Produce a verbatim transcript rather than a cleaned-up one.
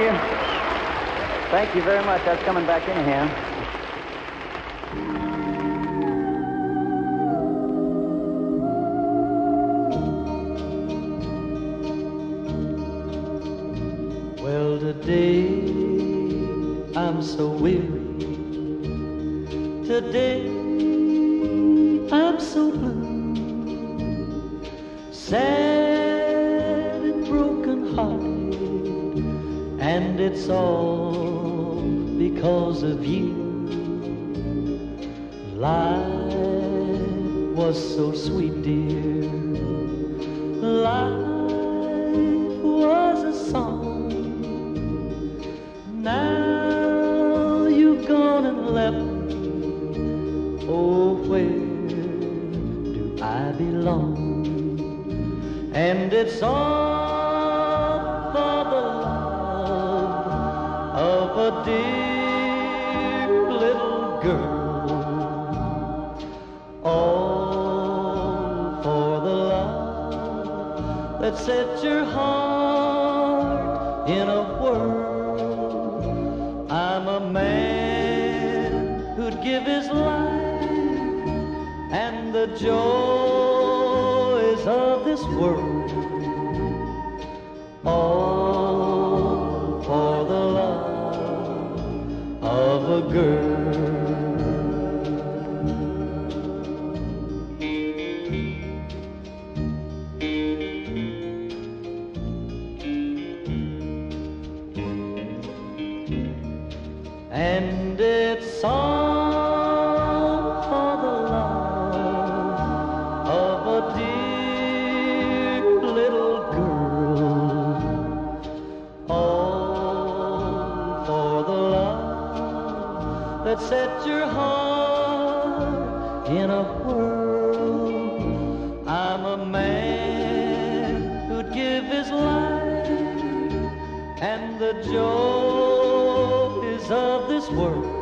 you. Thank you very much. That's coming back in here. Today I'm so weary, today I'm so blue, sad and broken hearted, and it's all because of you. Life was so sweet, dear, life was a song. Now you've gone and left. Oh, where do I belong? And it's all for the love of a dear little girl. All for the love that set your heart in a whirl. I'm a man who'd give his life, and the joys of this world, all for the love of a girl. And it's all for the love of a dear little girl. All for the love that set your heart in a whirl. I'm a man who'd give his life and the joy of this world.